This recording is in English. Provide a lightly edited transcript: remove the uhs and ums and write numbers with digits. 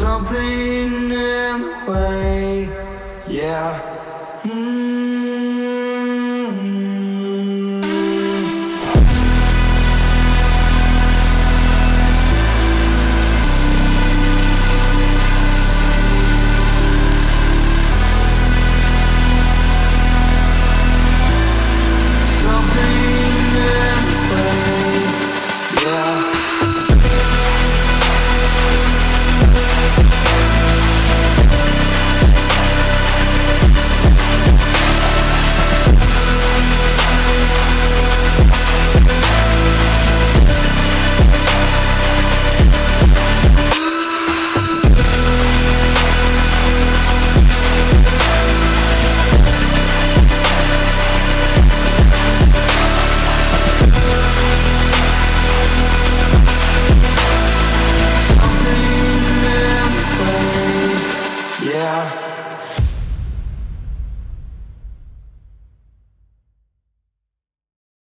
Something in the way, yeah.